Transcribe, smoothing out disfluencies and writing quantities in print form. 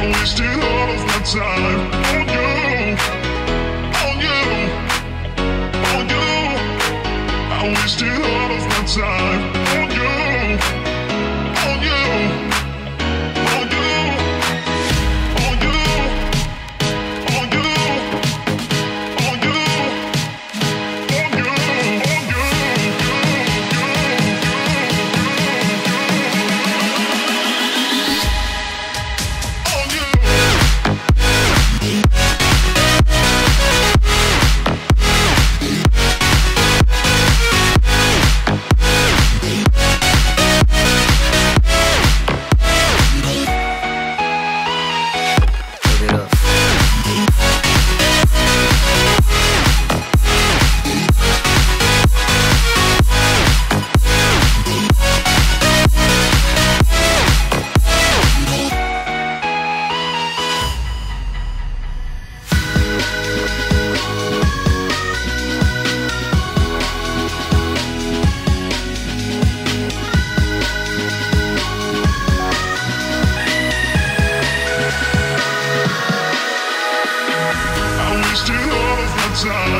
I wasted all of my time on you, on you, on you. I wasted all of my time on you, on you, on you, on you, on you, on you, on you, I wasted all of my time.